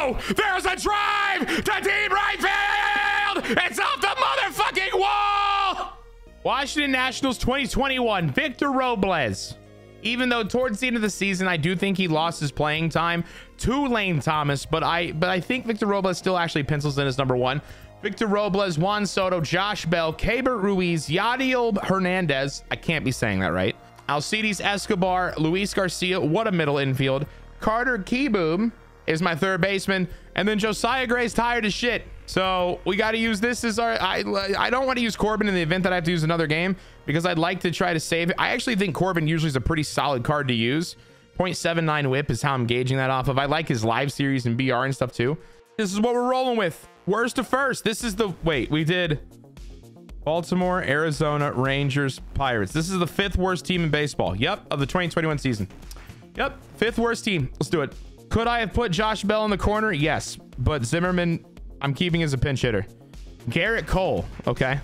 Soto. There's a drive to deep right field. It's off the motherfucking wall. Washington Nationals 2021, Victor Robles. Even though towards the end of the season, I do think he lost his playing time to Lane Thomas, but I think Victor Robles still actually pencils in as #1. Victor Robles, Juan Soto, Josh Bell, Keibert Ruiz, Yadiel Hernandez. I can't be saying that right. Alcides Escobar, Luis Garcia. What a middle infield. Carter Kieboom is my third baseman. And then Josiah Gray's tired as shit. So we got to use this as our... I don't want to use Corbin in the event that I have to use another game because I'd like to try to save it. I actually think Corbin usually is a pretty solid card to use. 0.79 whip is how I'm gauging that off of. I like his live series and BR and stuff too. This is what we're rolling with. Worst to first. This is the... Wait, we did Baltimore, Arizona, Rangers, Pirates. This is the 5th worst team in baseball. Yep, of the 2021 season. Yep, 5th worst team. Let's do it. Could I have put Josh Bell in the corner? Yes, but Zimmerman, I'm keeping as a pinch hitter. Gerrit Cole. Okay.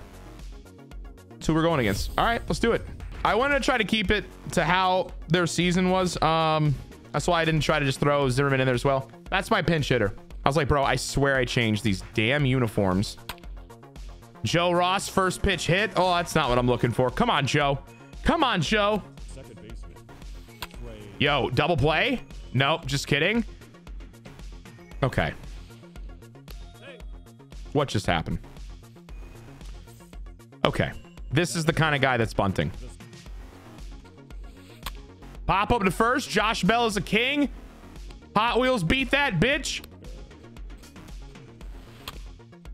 That's who we're going against. All right, let's do it. I wanted to try to keep it to how their season was. That's why I didn't try to just throw Zimmerman in there as well. That's my pinch hitter. I was like, bro, I swear I changed these damn uniforms. Joe Ross, first pitch hit. Oh, that's not what I'm looking for. Come on, Joe. Come on, Joe. Second baseman. Yo, double play? Nope, just kidding. Okay. Hey. What just happened? Okay. This is the kind of guy that's bunting. Pop up to first. Josh Bell is a king. Hot Wheels beat that, bitch.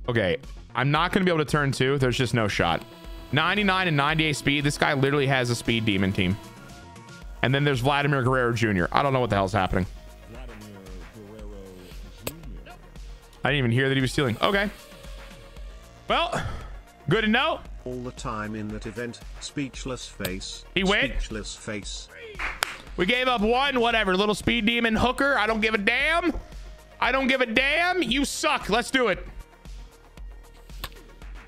Okay, I'm not going to be able to turn two. There's just no shot. 99 and 98 speed. This guy literally has a speed demon team. And then there's Vladimir Guerrero Jr. I don't know what the hell's happening. Vladimir Guerrero Jr. I didn't even hear that he was stealing. Okay. Well, good to know. All the time in that event, speechless face. He went. Speechless face. We gave up one, whatever. Little speed demon hooker. I don't give a damn. I don't give a damn. You suck. Let's do it.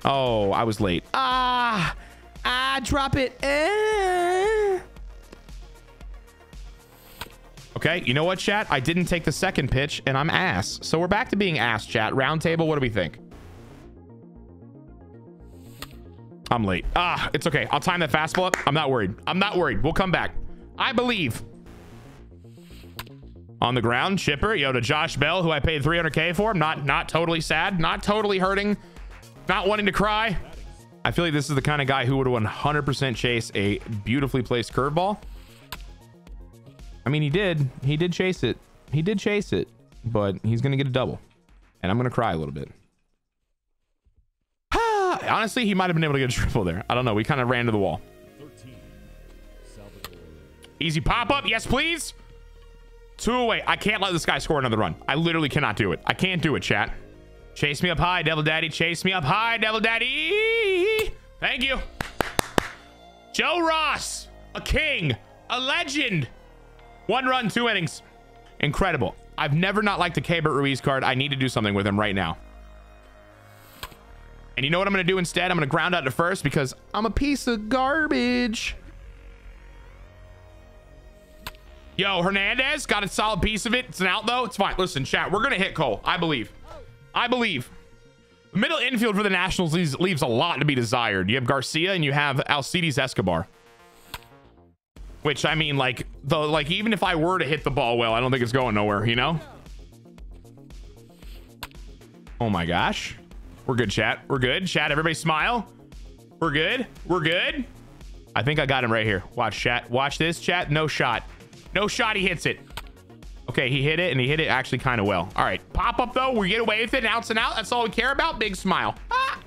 Oh, I was late. Drop it. Okay, you know what, chat? I didn't take the second pitch, and I'm ass. So we're back to being ass, chat. Round table, what do we think? I'm late. It's okay. I'll time that fastball up. I'm not worried. I'm not worried. We'll come back. I believe. On the ground, chipper. Yo, to Josh Bell, who I paid $300K for. I'm not totally sad. Not totally hurting. Not wanting to cry. I feel like this is the kind of guy who would 100% chase a beautifully placed curveball. I mean, he did chase it. He did chase it, but he's going to get a double and I'm going to cry a little bit. Honestly, he might've been able to get a triple there. I don't know. We kind of ran to the wall. 13. Easy pop up. Yes, please. 2 away. I can't let this guy score another run. I literally cannot do it. I can't do it, chat. Chase me up high, Devil Daddy. Chase me up high, Devil Daddy. Thank you. Joe Ross, a king, a legend. 1 run, 2 innings. Incredible. I've never not liked the Keibert Ruiz card. I need to do something with him right now. And you know what I'm going to do instead? I'm going to ground out to first because I'm a piece of garbage. Yo, Hernandez got a solid piece of it. It's an out, though. It's fine. Listen, chat, we're going to hit Cole, I believe. I believe. Middle infield for the Nationals leaves a lot to be desired. You have Garcia and you have Alcides Escobar. Which, I mean, like even if I were to hit the ball well, I don't think it's going nowhere, you know? Oh my gosh. We're good, chat. We're good. Chat, everybody smile. We're good. We're good. I think I got him right here. Watch, chat. Watch this, chat. No shot. No shot. He hits it. Okay, he hit it, and he hit it actually kind of well. All right, pop up, though. We get away with it. An out's an out. That's all we care about. Big smile. Ah!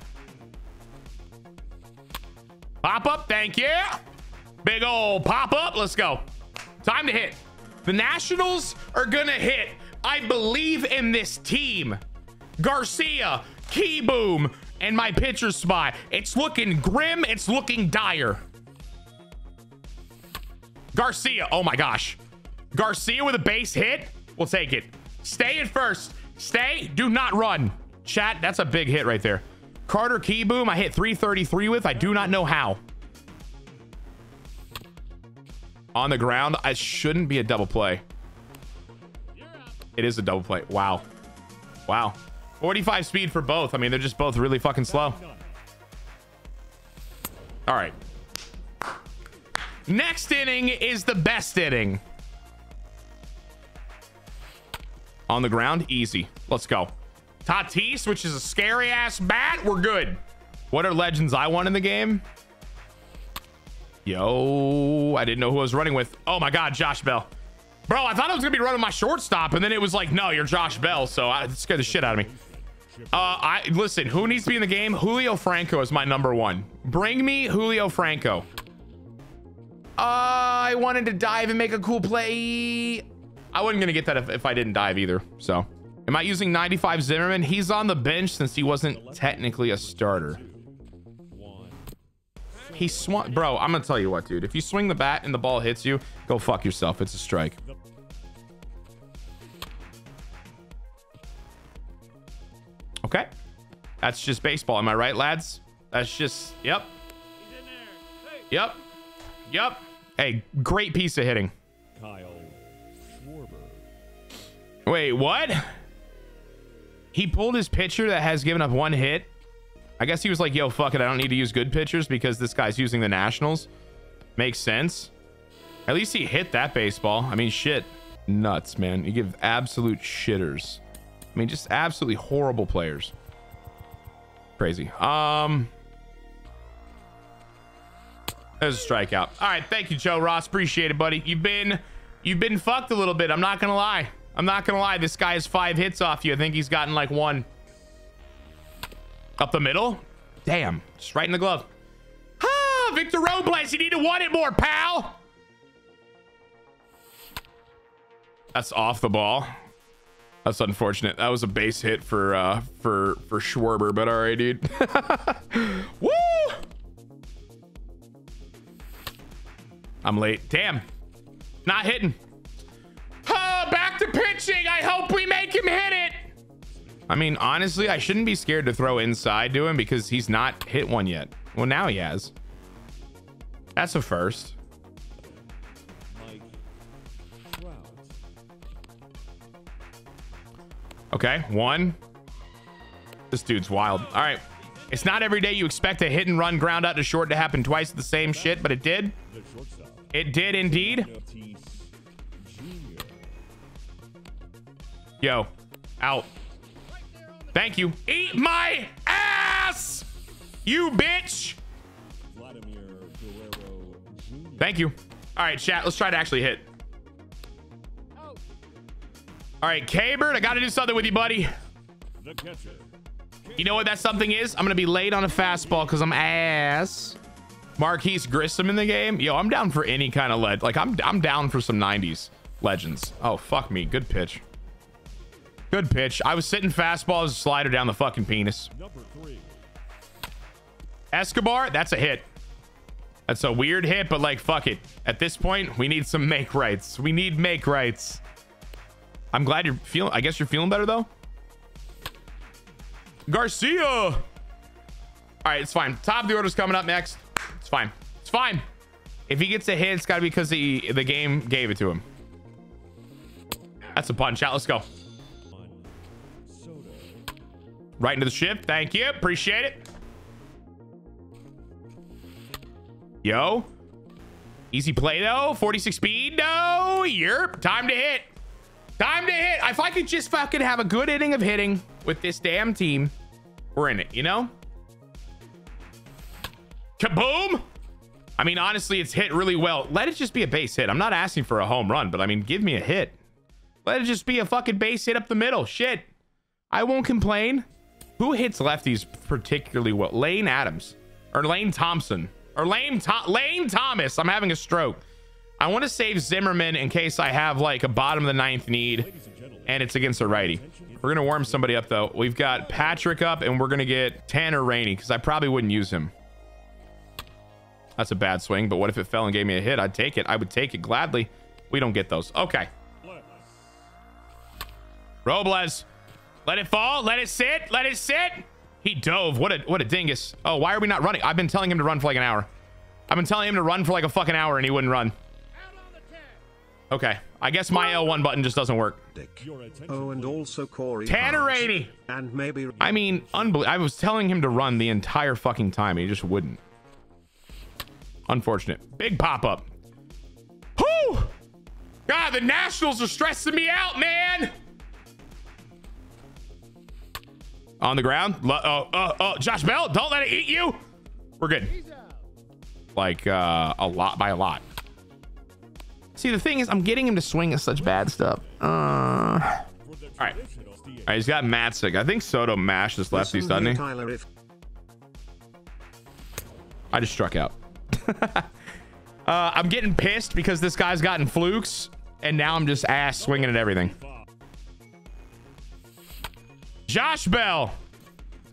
Pop up. Thank you. Big old pop up. Let's go. Time to hit. The Nationals are going to hit. I believe in this team. Garcia, Kieboom, and my pitcher spot. It's looking grim. It's looking dire. Garcia. Oh, my gosh. Garcia with a base hit. We'll take it. Stay at first. Stay. Do not run. Chat, that's a big hit right there. Carter Kieboom, I hit 333 with. I do not know how. On the ground, I shouldn't be a double play. It is a double play. Wow. Wow. 45 speed for both. I mean, they're just both really fucking slow. All right. Next inning is the best inning. On the ground, easy. Let's go. Tatis, which is a scary ass bat. We're good. What are legends I want in the game? Yo, I didn't know who I was running with. Oh my God, Josh Bell. Bro, I thought I was gonna be running my shortstop, and then it was like, no, you're Josh Bell. So it scared the shit out of me. Listen, who needs to be in the game? Julio Franco is my number one. Bring me Julio Franco. I wanted to dive and make a cool play. I wasn't gonna get that if I didn't dive either. So am I using 95 Zimmerman? He's on the bench since he wasn't technically a starter. He swung, bro. I'm gonna tell you what, dude. If you swing the bat and the ball hits you, go fuck yourself. It's a strike. Okay, that's just baseball. Am I right, lads? That's just, yep, yep, yep. Hey, great piece of hitting. Kyle Schwarber. Wait, what? He pulled his pitcher that has given up one hit. I guess he was like, yo, fuck it. I don't need to use good pitchers because this guy's using the Nationals. Makes sense. At least he hit that baseball. I mean, shit. Nuts, man. You give absolute shitters. I mean, just absolutely horrible players. Crazy. There's a strikeout. All right. Thank you, Joe Ross. Appreciate it, buddy. You've been fucked a little bit. I'm not going to lie. I'm not going to lie. This guy has 5 hits off you. I think he's gotten like 1. Up the middle. Damn. Just right in the glove. Ah, Victor Robles. You need to want it more, pal. That's off the ball. That's unfortunate. That was a base hit for Schwarber, but all right, dude. Woo! I'm late. Damn. Not hitting. Oh, back to pitching. I hope we make him hit it. I mean, honestly, I shouldn't be scared to throw inside to him because he's not hit one yet. Well, now he has. That's a first. Okay, 1. This dude's wild. All right. It's not every day you expect a hit and run ground out to short to happen twice the same shit, but it did. It did indeed. Yo, out. Thank you. Eat my ass, you bitch. Vladimir Guerrero Jr. Thank you. All right, chat. Let's try to actually hit. Oh. All right, Keibert, I got to do something with you, buddy. The catcher. You know what that something is? I'm going to be late on a fastball because I'm ass. Marquise Grissom in the game. Yo, I'm down for any kind of lead. Like, I'm down for some 90s legends. Oh, fuck me. Good pitch. Good pitch. I was sitting fastball as a slider down the fucking penis. Number 3. Escobar, that's a hit. That's a weird hit, but like, fuck it. At this point, we need some make rights. We need make rights. I'm glad you're feeling, I guess you're feeling better though. Garcia. All right, it's fine. Top of the order's coming up next. It's fine. It's fine. If he gets a hit, it's gotta be because the game gave it to him. That's a punch out. Let's go. Right into the ship. Thank you. Appreciate it. Yo. Easy play, though. 46 speed. No. Yerp. Time to hit. Time to hit. If I could just fucking have a good inning of hitting with this damn team, we're in it, you know? Kaboom. I mean, honestly, it's hit really well. Let it just be a base hit. I'm not asking for a home run, but I mean, give me a hit. Let it just be a fucking base hit up the middle. Shit. I won't complain. Who hits lefties particularly well? Lane Adams or Lane Thompson or Lane Thomas. I'm having a stroke. I want to save Zimmerman in case I have like a bottom of the 9th need and it's against a righty. We're going to warm somebody up though. We've got Patrick up and we're going to get Tanner Rainey because I probably wouldn't use him. That's a bad swing, but what if it fell and gave me a hit? I'd take it. I would take it gladly. We don't get those. Okay. Robles. Let it fall. Let it sit. Let it sit. He dove. What a dingus. Oh, why are we not running? I've been telling him to run for like an hour. I've been telling him to run for like a fucking hour and he wouldn't run. Okay. I guess my L1 button just doesn't work. Oh, and also Corey Tanner Rainey. And maybe I mean, unbelievable. I was telling him to run the entire fucking time. He just wouldn't. Unfortunate. Big pop-up. Whoo! God, the Nationals are stressing me out, man. On the ground. Josh Bell, don't let it eat you. We're good. Like, a lot by a lot. See, the thing is, I'm getting him to swing at such bad stuff. All right, he's got Matzik. I think Soto mashed his lefties, doesn't he? Tyler, I just struck out. I'm getting pissed because this guy's gotten flukes, and now I'm just ass swinging at everything. Josh Bell.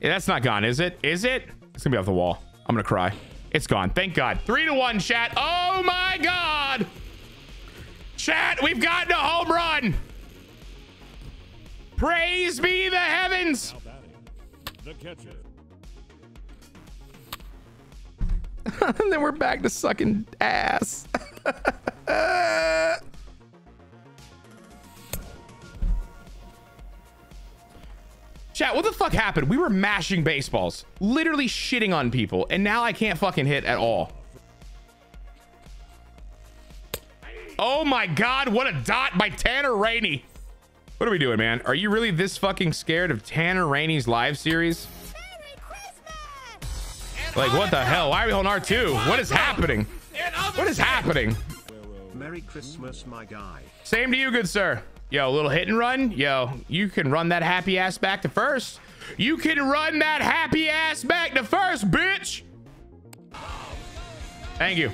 Yeah, that's not gone, is it? Is it? It's gonna be off the wall. I'm gonna cry. It's gone. Thank God. 3-1, chat. Oh my God. Chat, we've gotten a home run. Praise be the heavens. And then we're back to sucking ass. Chat, what the fuck happened? We were mashing baseballs, literally shitting on people, and now I can't fucking hit at all. Oh my God, what a dot by Tanner Rainey. What are we doing, man? Are you really this fucking scared of Tanner Rainey's live series? Like, what the hell? Why are we on R2? What is happening? What is happening? Merry Christmas, my guy. Same to you, good sir. Yo, a little hit and run. Yo, you can run that happy ass back to first. You can run that happy ass back to first, bitch. Thank you.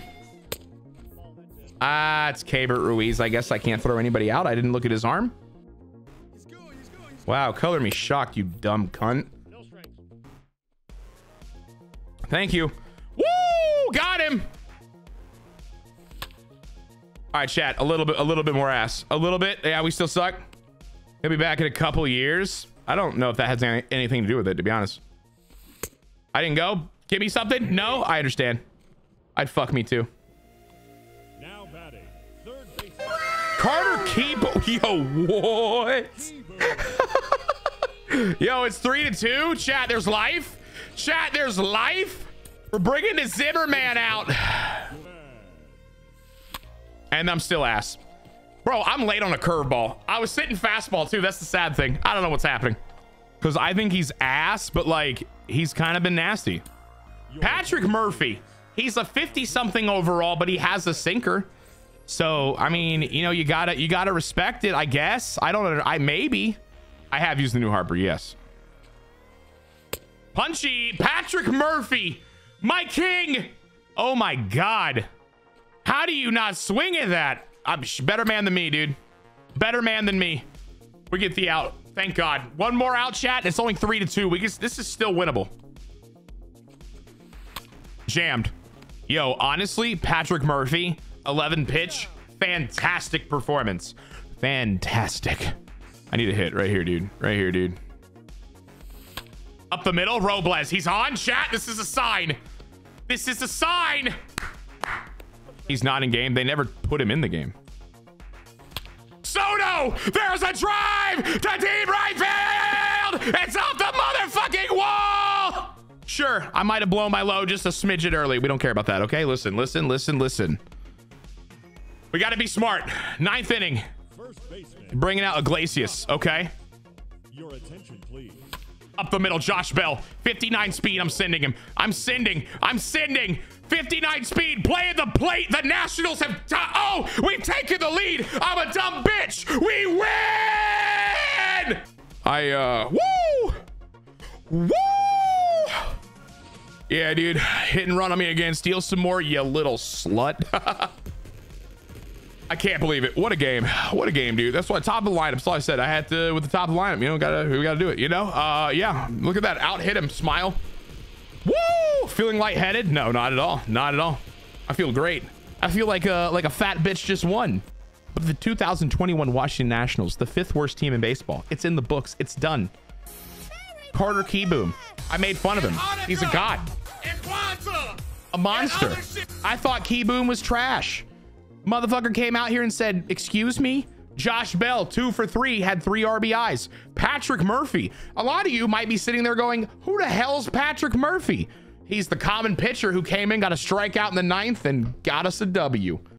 Ah, it's Keibert Ruiz. I guess I can't throw anybody out. I didn't look at his arm. Wow, color me shocked, you dumb cunt. Thank you. Woo! Got him. All right, chat. A little bit more ass. A little bit. Yeah, we still suck. He'll be back in a couple years. I don't know if that has anything to do with it, to be honest. I didn't go. Give me something. No, I understand. I'd fuck me too. Now batting, third base. Carter Kieboom. Yo, what? Yo, it's 3-2. Chat, there's life. Chat, there's life. We're bringing the Zimmerman out. And I'm still ass. Bro, I'm late on a curveball. I was sitting fastball too. That's the sad thing. I don't know what's happening. Because I think he's ass, but like, he's kind of been nasty. Patrick Murphy. He's a 50-something overall, but he has a sinker. So, I mean, you know, you gotta respect it, I guess. I don't know. I have used the new Harper, yes. Punchy Patrick Murphy, my king. Oh my God, how do you not swing at that? I'm better man than me, dude. Better man than me. We get the out, thank God. One more out, chat. It's only 3-2. This is still winnable. Jammed. Yo, honestly, Patrick Murphy, 11 pitch, fantastic performance, fantastic. I need a hit right here, dude. Up the middle, Robles. He's on, chat. This is a sign. This is a sign. He's not in game. They never put him in the game. Soto, there's a drive to deep right field. It's off the motherfucking wall. Sure, I might have blown my load just a smidgen early. We don't care about that, okay? Listen. We got to be smart. 9th inning. Bringing out Iglesias, okay? Your attention, please. Up the middle, Josh Bell, 59 speed. I'm sending him. I'm sending 59 speed. Play at the plate. The Nationals have. Oh, we've taken the lead. I'm a dumb bitch. We win. Woo. Yeah, dude. Hit and run on me again. Steal some more, you little slut. I can't believe it. What a game, dude. That's why top of the lineup. That's all I said. I had to with the top of the lineup. You know, we gotta do it. You know, yeah. Look at that. Out hit him. Smile. Woo! Feeling lightheaded? No, not at all. Not at all. I feel great. I feel like a fat bitch just won. But the 2021 Washington Nationals, the 5th worst team in baseball. It's in the books. It's done. Carter Kieboom. I made fun of him. He's a god. A monster. I thought Kieboom was trash. Motherfucker came out here and said, excuse me? Josh Bell, 2 for 3, had 3 RBIs. Patrick Murphy. A lot of you might be sitting there going, who the hell's Patrick Murphy? He's the common pitcher who came in, got a strikeout in the 9th, and got us a W.